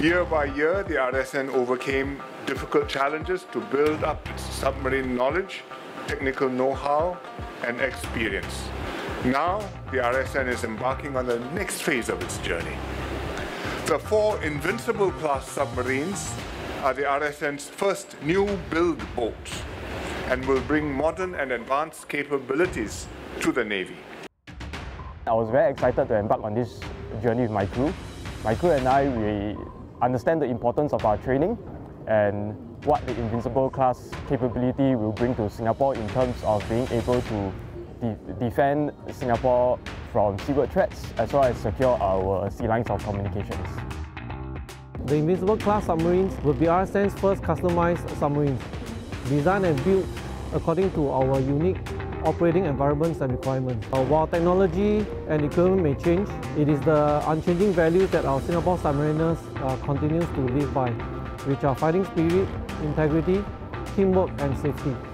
Year by year, the RSN overcame difficult challenges to build up its submarine knowledge, technical know-how, and experience. Now, the RSN is embarking on the next phase of its journey. The four Invincible-class submarines are the RSN's first new build boats and will bring modern and advanced capabilities to the Navy. I was very excited to embark on this journey with my crew. My crew and I, we understand the importance of our training and what the Invincible-class capability will bring to Singapore in terms of being able to defend Singapore from seaward threats, as well as secure our sea lines of communications. The Invincible-class submarines will be RSN's first customized submarines, designed and built according to our unique operating environments and requirements. While technology and equipment may change, it is the unchanging values that our Singapore submariners continues to live by, which are fighting spirit, integrity, teamwork and safety.